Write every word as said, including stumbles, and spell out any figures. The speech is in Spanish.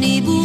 ni bu